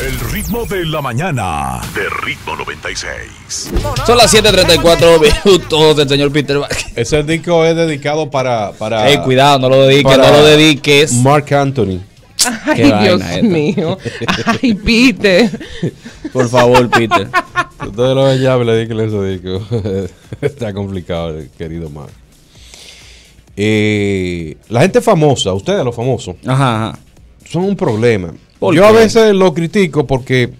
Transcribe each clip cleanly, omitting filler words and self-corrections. El ritmo de la mañana de Ritmo 96. Son las 7:34 minutos del señor Peter Bach. Ese disco es dedicado para cuidado, no lo dediques, no lo dediques. Mark Anthony. Ay, Dios mío. Ay, Peter. Por favor, Peter. Ustedes lo ven ya, me le dediquen ese disco. Está complicado, querido Mark. La gente famosa, ustedes los famosos, son un problema. Yo a veces lo critico porque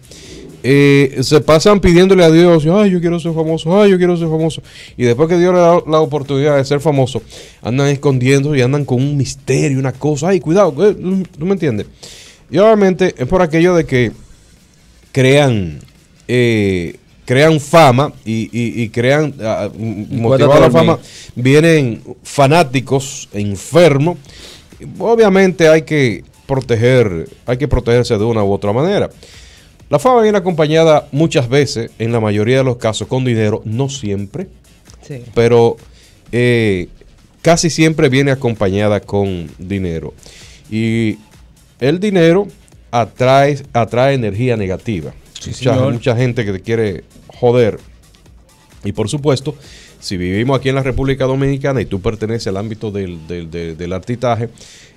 se pasan pidiéndole a Dios, ay, yo quiero ser famoso, ay, yo quiero ser famoso. Y después que Dios le da la oportunidad de ser famoso, andan escondiendo y andan con un misterio, una cosa, ay, cuidado, ¿tú me entiendes? Y obviamente es por aquello de que crean fama y crean, motivado a la fama, vienen fanáticos enfermos. Obviamente hay que protegerse de una u otra manera. La fama viene acompañada muchas veces, en la mayoría de los casos, con dinero, no siempre, sí, pero casi siempre viene acompañada con dinero. Y el dinero atrae energía negativa. Sí, mucha gente que te quiere joder. Y por supuesto, si vivimos aquí en la República Dominicana y tú perteneces al ámbito del artistaje,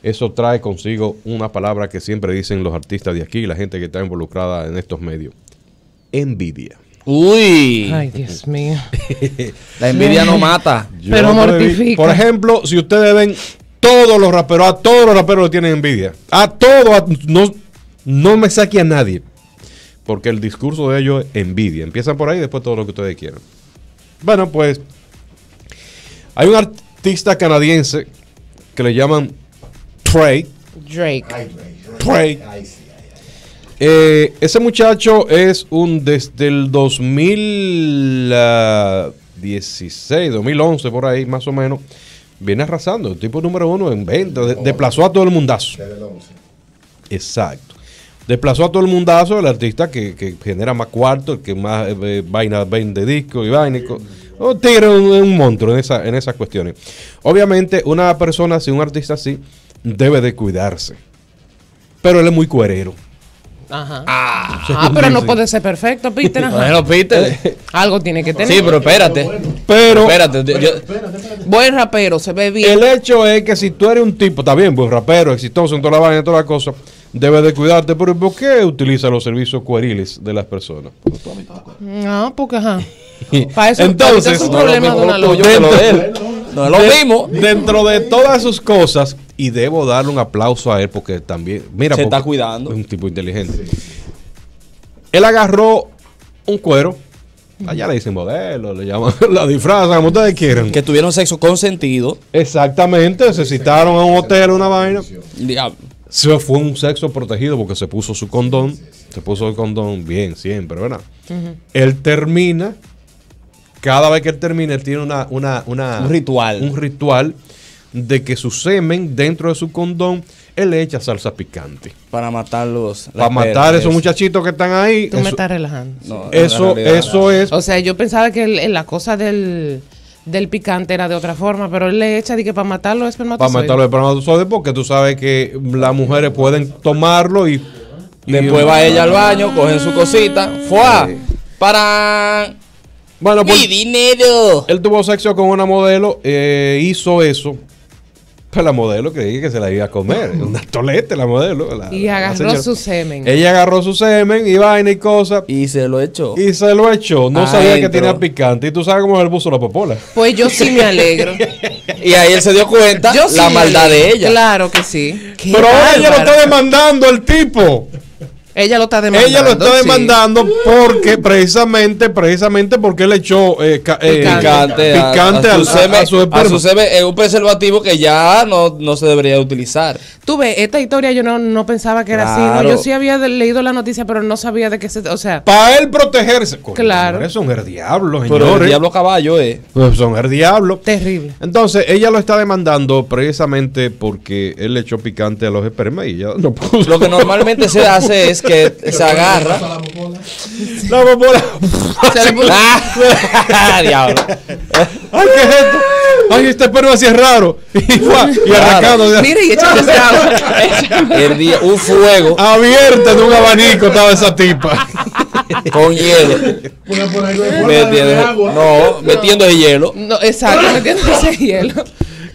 eso trae consigo una palabra que siempre dicen los artistas de aquí y la gente que está involucrada en estos medios: envidia. ¡Uy! Ay, Dios mío. La envidia no mata. Pero mortifica. Por ejemplo, si ustedes ven a todos los raperos tienen envidia. A todos, no me saque a nadie. Porque el discurso de ellos es envidia. Empiezan por ahí y después todo lo que ustedes quieran. Bueno, pues hay un artista canadiense que le llaman Drake. Ese muchacho es desde el 2016, 2011, por ahí más o menos, viene arrasando. El tipo número 1 en venta. Desplazó a todo el mundazo. Exacto. Desplazó a todo el mundazo, el artista que genera más cuarto, el que más vaina vende discos y vainico. Un tigre es un monstruo en esas cuestiones. Obviamente, una persona así, un artista así, debe de cuidarse. Pero él es muy cuerero. Ajá. Pero no puede ser perfecto, Peter. Bueno, Peter. Algo tiene que tener. Sí, pero espérate. Espérate. Buen rapero, se ve bien. El hecho es que si tú eres un tipo, está bien, buen rapero, exitoso en toda la vaina y toda la cosa, debes de cuidarte, pero ¿por qué utiliza los servicios cueriles de las personas? No, porque para eso, entonces, es un problema de una loya. No es lo mismo. Dentro de todas sus cosas, y debo darle un aplauso a él porque también, mira, se está cuidando. Es un tipo inteligente. Sí. Él agarró un cuero. Allá le dicen modelo, le llaman, la disfrazan, como ustedes quieran. Que tuvieron sexo consentido. Exactamente, se citaron a un hotel, una vaina. Diablo. Se fue un sexo protegido porque se puso su condón. Se puso el condón bien siempre, ¿verdad? Él termina. Cada vez que él termina, él tiene un ritual. Un ritual de que su semen dentro de su condón, él le echa salsa picante. Para matarlos. Para matar a esos muchachitos que están ahí. Tú me estás relajando. No, eso es. O sea, yo pensaba que la cosa del picante era de otra forma, pero él le echa de que para matar los espermatozoides. Para matar los espermatozoides, porque tú sabes que las mujeres pueden tomarlo y después va ella al baño, cogen su cosita, ¡fua! Para. Bueno, pues, ¡mi dinero! Él tuvo sexo con una modelo, hizo eso. Pues la modelo creía que se la iba a comer. Una tolete la modelo. Y agarró su semen. Ella agarró su semen y vaina y cosas. Y se lo echó. No sabía que tenía picante. Y tú sabes cómo él puso la popola. Pues yo sí me alegro. Y ahí él se dio cuenta la maldad de ella. Claro que sí. Pero ahora ella lo está demandando el tipo. Ella lo está demandando porque precisamente porque le echó picante a su semen, un preservativo que ya no se debería utilizar. Tú ves, esta historia yo no pensaba que era así. ¿No? Yo sí había leído la noticia, pero no sabía de qué se... O sea... Para él protegerse. Claro. Son el diablo, señores. Pero el diablo caballo, Pues son el diablo. Terrible. Entonces, ella lo está demandando precisamente porque él le echó picante a los espermas y ya no pudo. Lo que normalmente se hace es que se agarra La bombola. Se le puso. Diablo. Ay, ¿qué es esto? Ay, este perro así es raro. Y arrancando. Claro. Mire, y echando ese agua. Un fuego. Abierta de un abanico estaba esa tipa. Con hielo. No, metiendo el hielo. No, exacto, metiendo ese hielo.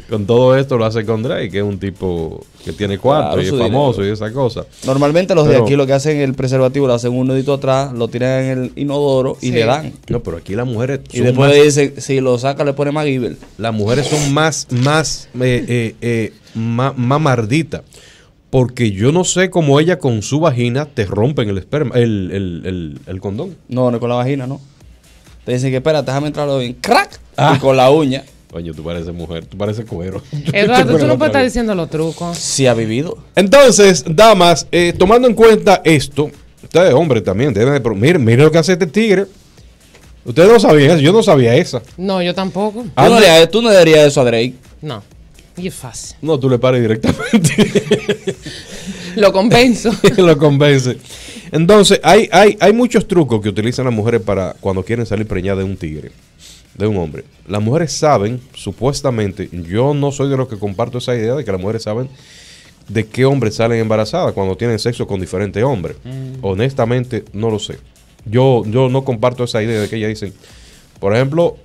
Con todo esto lo hace con Drake, que es un tipo que tiene cuarto, claro, y es famoso dinero y esa cosa. Normalmente los de aquí lo que hacen, el preservativo, lo hacen un nudito atrás, lo tiran en el inodoro, sí, y le dan. No, pero aquí las mujeres... Y después más, dicen, si lo saca le pone MacGyver. Las mujeres son más marditas. Porque yo no sé cómo ella con su vagina te rompen el esperma, el condón. No, no con la vagina, no. Te dicen que espérate, déjame entrarlo bien. ¡Crack! Ah. Y con la uña. Coño, tú pareces mujer, tú pareces cuero. Eduardo, tú no puedes estar diciendo los trucos. Sí ha vivido. Entonces, damas, tomando en cuenta esto, ustedes, hombres, también deben de... Miren lo que hace este tigre. Ustedes no sabían eso, yo no sabía esa. No, yo tampoco. ¿Tú no le darías eso a Drake? No. Y es fácil. No, tú le pares directamente. Lo convenzo. Lo convence. Entonces, hay muchos trucos que utilizan las mujeres para cuando quieren salir preñadas de un tigre, de un hombre. Las mujeres saben, supuestamente, yo no soy de los que comparto esa idea de que las mujeres saben de qué hombres salen embarazadas cuando tienen sexo con diferentes hombres. Honestamente, no lo sé. Yo no comparto esa idea de que ellas dicen, por ejemplo,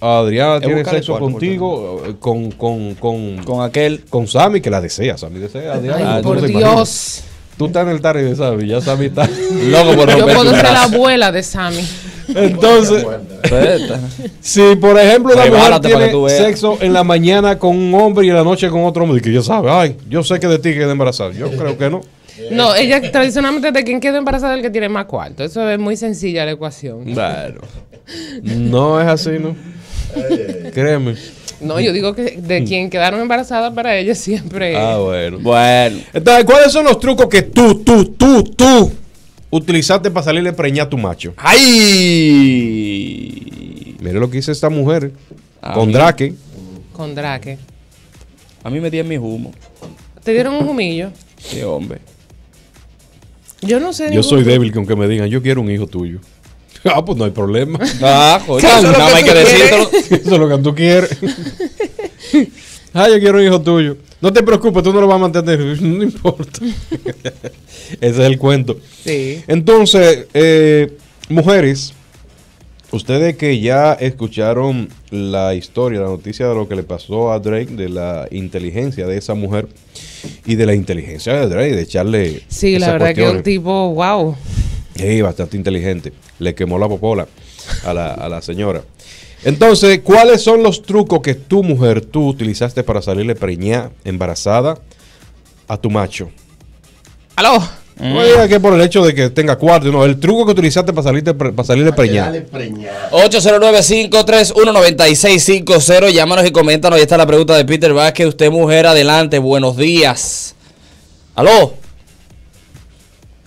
Adriana tiene sexo contigo, con aquel, con Sammy, que la desea. Sammy desea. Adriana, ay, por Dios. Imaginas. Tú estás en el target de Sammy, ya Sammy está loco por romper. Yo puedo ser la abuela de Sammy. Entonces, si por ejemplo la mujer tiene sexo en la mañana con un hombre y en la noche con otro hombre, que ya sabe, ay, yo sé que de ti queda embarazada. Yo creo que no. No, ella tradicionalmente de quien queda embarazada es el que tiene más cuarto. Eso es muy sencilla la ecuación. Claro. No es así, ¿no? Créeme. No, yo digo que de quien quedaron embarazadas para ella siempre. Ah, bueno. Bueno. Entonces, ¿cuáles son los trucos que tú utilizaste para salirle preñar a tu macho? ¡Ay! Mira lo que hizo esta mujer. Con Drake. A mí me dieron mis humos. ¿Te dieron un humillo? Qué hombre. Yo no sé. Yo soy débil con que me digan, yo quiero un hijo tuyo. Ah, pues no hay problema. Ah, joder. Nada más hay que decirlo. Eso es lo que tú quieres. Ah, yo quiero un hijo tuyo. No te preocupes, tú no lo vas a mantener. No importa. Ese es el cuento. Sí. Entonces, mujeres, ustedes que ya escucharon la historia, la noticia de lo que le pasó a Drake, de la inteligencia de esa mujer y de la inteligencia de Drake, de echarle... Sí, la verdad que es un tipo, wow. Sí, bastante inteligente. Le quemó la popola a la señora. Entonces, ¿cuáles son los trucos que tu mujer, tú utilizaste para salirle preñada, embarazada a tu macho? ¡Aló! No diga que por el hecho de que tenga cuarto, no, el truco que utilizaste para salirle preñada. 809-531-9650, llámanos y coméntanos. Ahí está la pregunta de Peter Vázquez. Usted, mujer, adelante, buenos días. ¡Aló!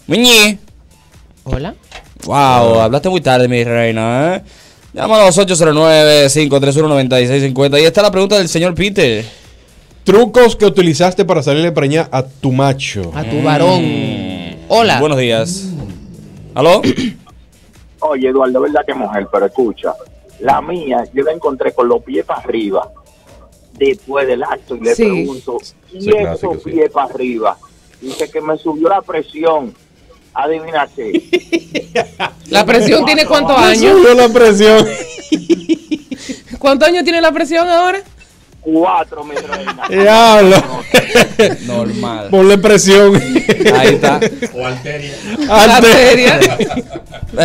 ¡Miñi! Hola. Wow, hablaste muy tarde, mi reina, ¿eh? Llámanos 809-531-9650. Ahí está la pregunta del señor Peter. Trucos que utilizaste para salirle preñada a tu macho. A tu varón. Hola. Buenos días. ¿Aló? Oye, Eduardo, verdad que mujer, pero escucha. La mía, yo la encontré con los pies para arriba después del acto y le pregunto, ¿y esos pies para arriba? Dice que me subió la presión. Adivina qué. ¿La presión tiene cuántos años? Subió la presión. ¿Cuántos años tiene la presión ahora? 4, mi reina. Diablo. Normal. Ponle presión. Ahí está. O arteria. Arteria.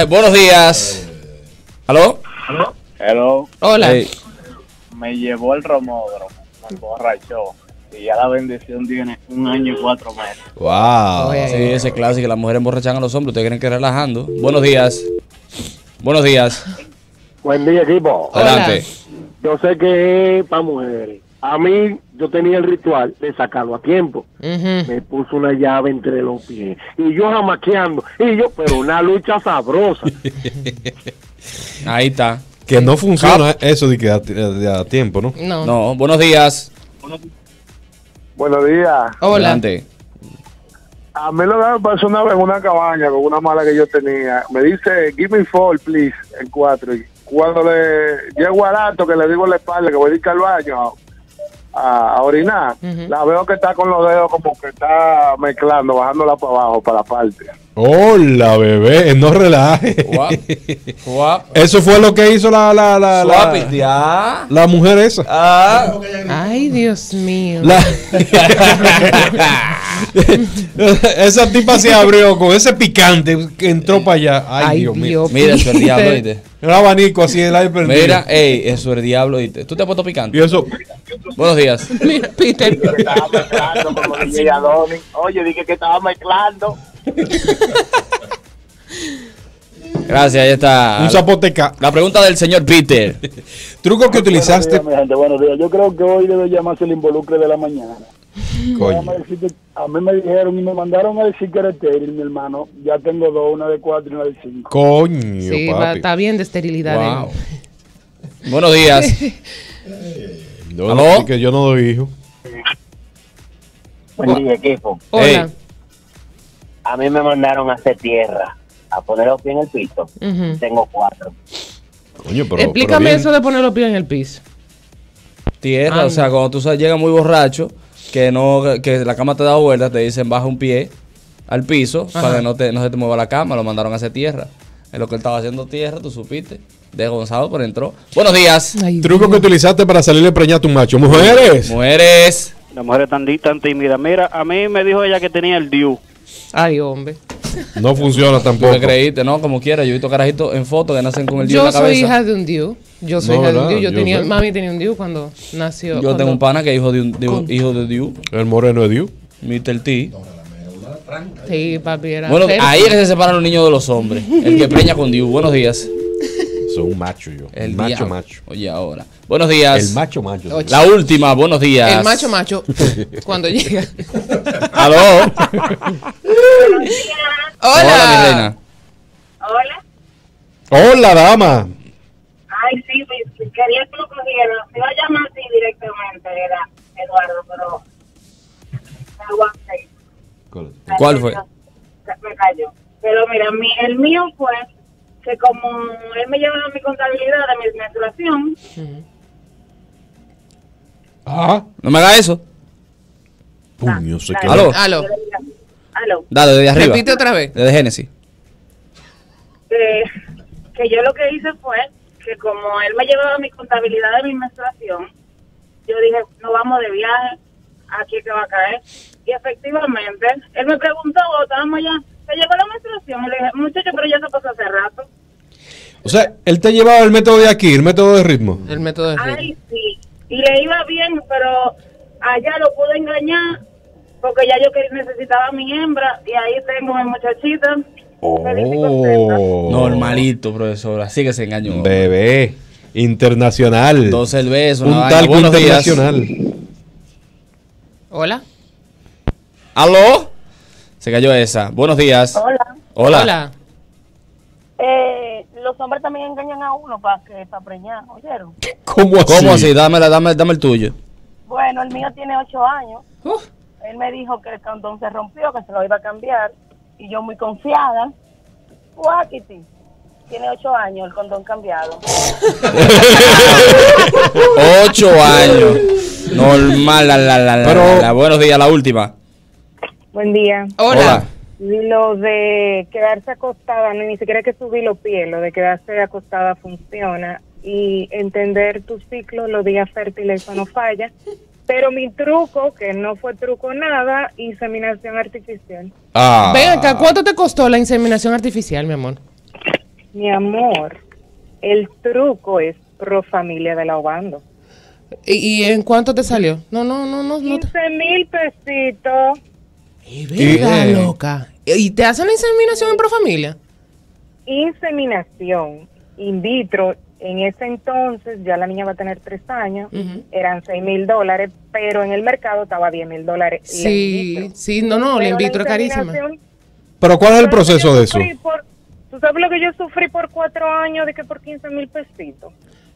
Buenos días. ¿Aló? Hello. Hola. Hey. Me llevó el romodro. Me borrachó. Y ya la bendición tiene 1 año y 4 meses. Wow. Oye, sí, ese clásico, las mujeres emborrachan a los hombres. Ustedes creen que relajando. Buenos días. Buenos días. Buen día, equipo. Adelante. Hola. Yo sé que es para mujeres. A mí, yo tenía el ritual de sacarlo a tiempo. Me puso una llave entre los pies. Y yo jamaqueando. Y yo, pero una lucha sabrosa. Ahí está. Que no funciona eso de que a tiempo, ¿no? No. No. Buenos días. Buenos días. Hola. Adelante. A mí lo que me pasó una vez en una cabaña con una mala que yo tenía, me dice, give me four, please, en 4. Y cuando le llego al acto, que le digo en la espalda que voy a ir al baño a orinar, la veo que está con los dedos como que está mezclando, bajándola para abajo, para la parte. Hola, bebé, no relaje. Eso fue lo que hizo la mujer esa. Ah. Ay, Dios mío. Esa tipa se abrió con ese picante que entró para allá. Ay, Dios mío. Mira, eso es diablo, ¿viste? Un abanico así del aire perdido. Mira, ey, eso es diablo, ¿viste? ¿Tú te has puesto picante? Y eso. Buenos días. Mira, Peter. Estaba mezclando como DJ Adonis. Oye, dije que estaba mezclando. Gracias, ahí está. Un zapoteca. La pregunta del señor Peter. Truco que utilizaste. Buenos días, mi gente, buenos días. Yo creo que hoy debe llamarse el involucre de la mañana. Coño. A mí me dijeron y me mandaron a decir que era estéril, mi hermano. Ya tengo dos, una de 4 y una de 5. Coño. Sí, papi. Está bien de esterilidad. Wow. Buenos días. ¿Aló? Que yo no doy hijo. Buen día, equipo. Hola. Hey. A mí me mandaron a hacer tierra, a poner los pies en el piso. Tengo 4. Coño, pero, explícame eso de poner los pies en el piso. Tierra, o sea, cuando tú llegas muy borracho, que la cama te da vueltas, te dicen baja un pie al piso para que no se te mueva la cama. Lo mandaron a hacer tierra. En lo que él estaba haciendo tierra, tú supiste. Desgonzado, pero entró. Buenos días. Ay, truco que utilizaste para salirle preñar a tu macho. Mujeres. Mujeres. Las mujeres tan tímidas. Mira, a mí me dijo ella que tenía el DIU. Ay, hombre. No funciona tampoco. Tú me creíste, ¿no? Como quiera. Yo he visto carajitos en fotos que nacen con el DIU en la cabeza. Yo soy hija de un DIU. Yo soy hija de un DIU. Mami tenía un DIU cuando nació. Yo tengo un pana que es hijo de un DIU. El moreno de DIU. Mr. T. Sí, papi, era. Bueno, ahí es que se separan los niños de los hombres. El que preña con DIU. Buenos días. Soy un macho yo. El macho macho. Oye, ahora. Buenos días. El macho macho. La última, buenos días. El macho macho. Cuando llega. Aló. Hola. Hola, mi reina. Hola. Hola, dama. Ay, sí, quería que lo cogieran. Se iba a llamar así directamente, era Eduardo, pero me aguanté. ¿Cuál fue? Me cayó. Pero mira, el mío fue que como él me llevaba mi contabilidad de mi menstruación. Ah, no me haga eso. Puño, se quedó. Aló. Aló. Aló. Dale, desde arriba. Repite otra vez. Desde Génesis. Que yo lo que hice fue que como él me llevaba mi contabilidad de mi menstruación, yo dije, no vamos de viaje, aquí que va a caer. Y efectivamente, él me preguntó, estábamos allá, se llevó la menstruación. Y le dije, muchacho, pero ya se pasó hace rato. O sea, él te llevaba el método de aquí, el método de ritmo. El método de ritmo. Ay, sí. Y le iba bien, pero allá lo pude engañar porque ya yo necesitaba a mi hembra. Y ahí tengo a mi muchachita. Feliz y contenta. Normalito, profesora. Así que se engañó. Bebé. Internacional. 12 el beso. Un talco internacional. Hola. ¿Aló? Se cayó esa. Buenos días. Hola. Hola. Hola. Los hombres también engañan a uno para preñar, ¿oyeron? ¿Cómo así? ¿Cómo así? Dame el tuyo. Bueno, el mío tiene 8 años. Él me dijo que el condón se rompió, que se lo iba a cambiar. Y yo muy confiada. Guáquiti. Tiene 8 años, el condón cambiado. 8 años. Normal. Buenos días, la última. Buen día. Hola. Lo de quedarse acostada, ni siquiera hay que subir los pies, lo de quedarse acostada funciona. Y entender tu ciclo, los días fértiles, eso no falla. Pero mi truco, que no fue truco nada, inseminación artificial. Ven acá, ¿cuánto te costó la inseminación artificial, mi amor? Mi amor, el truco es pro familia de la Obando. ¿Y en cuánto te salió? No. 15,000 pesitos. Venga, loca. ¿Y te hacen la inseminación en profamilia? Inseminación in vitro. En ese entonces, ya la niña va a tener 3 años, eran $6,000, pero en el mercado estaba $10,000. Sí, sí, la in vitro es carísima. ¿Pero cuál es el proceso de eso? ¿Tú sabes lo que yo sufrí por 4 años de que por $15,000?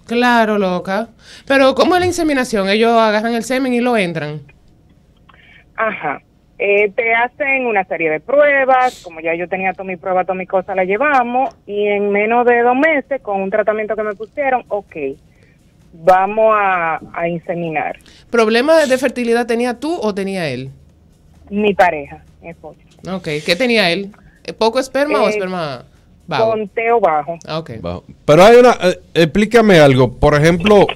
Claro, loca. Pero ¿cómo es la inseminación? Ellos agarran el semen y lo entran. Ajá. Te hacen una serie de pruebas, como ya yo tenía toda mi prueba, toda mi cosa la llevamos, y en menos de 2 meses, con un tratamiento que me pusieron, ok, vamos a inseminar. ¿Problema de fertilidad tenía tú o tenía él? Mi pareja, mi esposa. Ok, ¿qué tenía él? ¿Poco esperma o esperma bajo? Conteo bajo. Ah, ok. Bajo. Pero hay una, explícame algo, por ejemplo,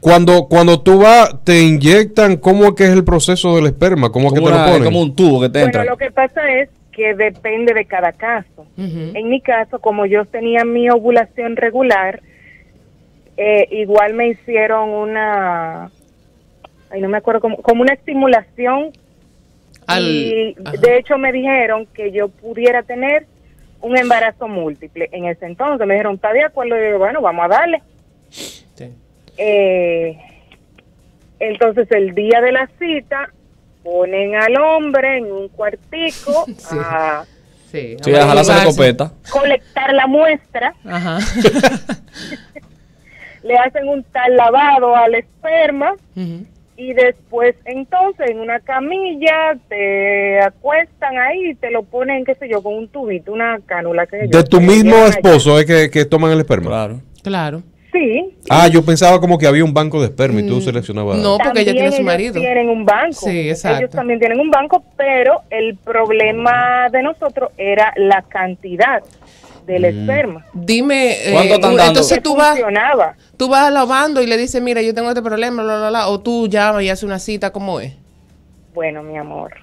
Cuando tú vas, te inyectan, ¿cómo es que es el proceso del esperma? ¿Cómo es que te lo ponen? Como un tubo que te entra. Bueno, lo que pasa es que depende de cada caso. Uh-huh. En mi caso, como yo tenía mi ovulación regular, igual me hicieron una... Ay, no me acuerdo, como una estimulación. Y de hecho me dijeron que yo pudiera tener un embarazo múltiple. En ese entonces me dijeron, ¿está de acuerdo? Y yo, bueno, vamos a darle. Sí. Entonces el día de la cita ponen al hombre en un cuartico a jalarse la copeta, colectar la muestra. Ajá. Le hacen un tal lavado al esperma. Uh-huh. Y después entonces en una camilla te acuestan ahí y te lo ponen, qué sé yo, con un tubito, una cánula que de tu mismo esposo es que toman el esperma. Claro. Sí. Ah, yo pensaba como que había un banco de esperma y tú seleccionabas. No, porque ella tiene su marido. Tienen un banco. Sí, exacto. Ellos también tienen un banco, pero el problema de nosotros era la cantidad del esperma. Dime, entonces tú vas lavando y le dices, mira, yo tengo este problema, bla, bla, bla, o tú llamas y haces una cita, ¿cómo es? Bueno, mi amor,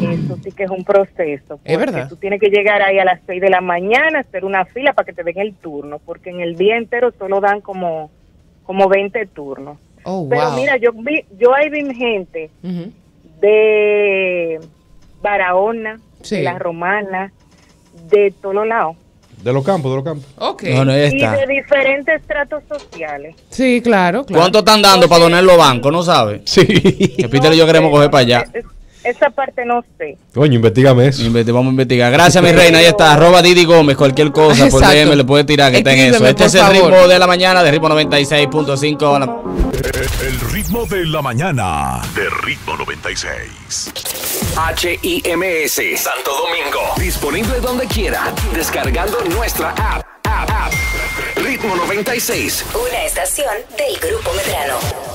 eso sí que es un proceso. Es verdad. Tú tienes que llegar ahí a las 6 de la mañana, hacer una fila para que te den el turno, porque en el día entero solo dan como 20 turnos. Oh, pero wow. Mira, yo ahí vi gente de Barahona, de La Romana, de todos los lados. De los campos. Okay. No, está. Y de diferentes estratos sociales. Sí, claro. ¿Cuánto están dando para donar los bancos? No sabe. Sí. Que Peter y yo queremos coger para allá. Esa parte no sé. Coño, investígame eso. Vamos a investigar. Gracias, mi reina. Ahí está. @ Didi Gómez. Cualquier cosa, por DM le puede tirar que está en eso. Este es El Ritmo de la Mañana de Ritmo 96.5. El Ritmo de la Mañana de Ritmo 96. HIMS Santo Domingo. Disponible donde quiera. Descargando nuestra app. Ritmo 96. Una estación del Grupo Medrano.